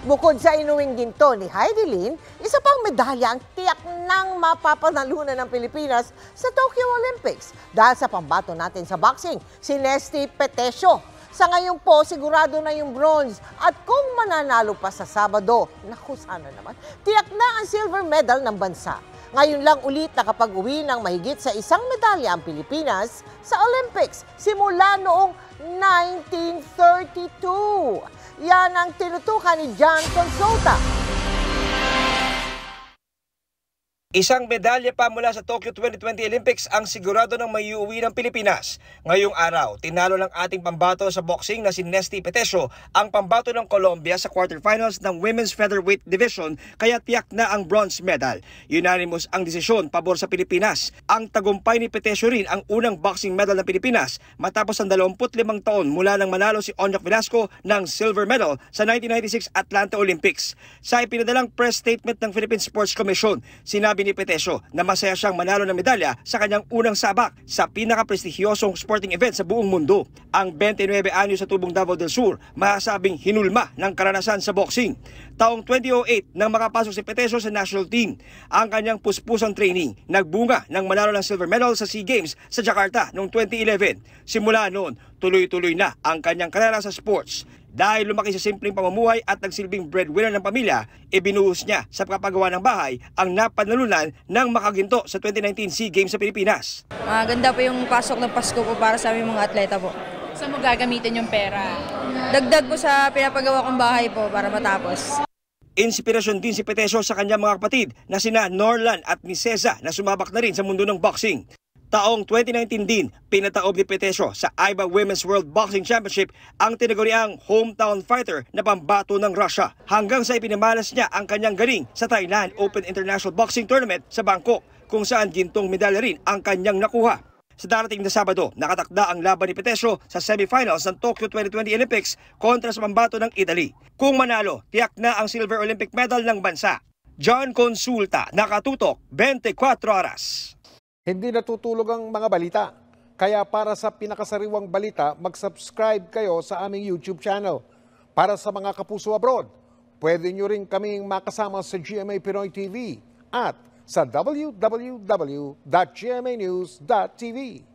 Bukod sa inuwing ginto ni Hidilyn, isa pang medalya ang tiyak nang mapapanalunan ng Pilipinas sa Tokyo Olympics dahil sa pambato natin sa boxing, si Nesthy Petecio. Sa ngayon po, sigurado na yung bronze at kung mananalo pa sa Sabado, naku sana naman, tiyak na ang silver medal ng bansa. Ngayon lang ulit nakapag-uwi ng mahigit sa isang medalya ang Pilipinas sa Olympics simula noong 1932. Yan ang tinutukan ni John Consulta. Isang medalya pa mula sa Tokyo 2020 Olympics ang sigurado ng maiuwi ng Pilipinas. Ngayong araw, tinalo ng ating pambato sa boxing na si Nesthy Petecio ang pambato ng Colombia sa quarterfinals ng Women's Featherweight Division, kaya tiyak na ang bronze medal. Unanimous ang desisyon pabor sa Pilipinas. Ang tagumpay ni Petecio rin ang unang boxing medal ng Pilipinas matapos ang 25 taon mula nang manalo si Onyok Velasco ng silver medal sa 1996 Atlanta Olympics. Sa ipinadalang press statement ng Philippine Sports Commission, sinabi ni Petecio na masaya siyang manalo ng medalya sa kanyang unang sabak sa pinakaprestigyosong sporting event sa buong mundo. Ang 29 anyos sa tubong Davao del Sur, masasabing hinulma ng karanasan sa boxing. Taong 2008 nang makapasok si Petecio sa national team. Ang kanyang puspusang training nagbunga ng manalo ng silver medal sa SEA Games sa Jakarta noong 2011. Simula noon, tuloy-tuloy na ang kanyang karera sa sports. Dahil lumaki sa simpleng pamumuhay at nagsilbing breadwinner ng pamilya, ibinuhos niya sa pagpapagawa ng bahay ang napanalunan ng makaginto sa 2019 SEA Games sa Pilipinas. Maganda po yung pasok ng Pasko po para sa aming mga atleta po. Saan mo gagamitin yung pera? Dagdag po sa pinapagawa kong bahay po para matapos. Inspirasyon din si Petecio sa kanyang mga kapatid na sina Norlan at ni Ceza na sumabak na rin sa mundo ng boxing. Taong 2019 din, pinataob ni Petecio sa IBA Women's World Boxing Championship ang tinaguriang hometown fighter na pambato ng Russia hanggang sa ipinamalas niya ang kanyang galing sa Thailand Open International Boxing Tournament sa Bangkok, kung saan gintong medalya rin ang kanyang nakuha. Sa darating na Sabado, nakatakda ang laban ni Petecio sa semifinals ng Tokyo 2020 Olympics kontra sa pambato ng Italy. Kung manalo, tiyak na ang silver Olympic medal ng bansa. John Consulta, nakatutok 24 Oras. Hindi natutulog ang mga balita. Kaya para sa pinakasariwang balita, mag-subscribe kayo sa aming YouTube channel. Para sa mga kapuso abroad, pwede nyo rin kaming makasama sa GMA Pinoy TV at sa www.gmanews.tv.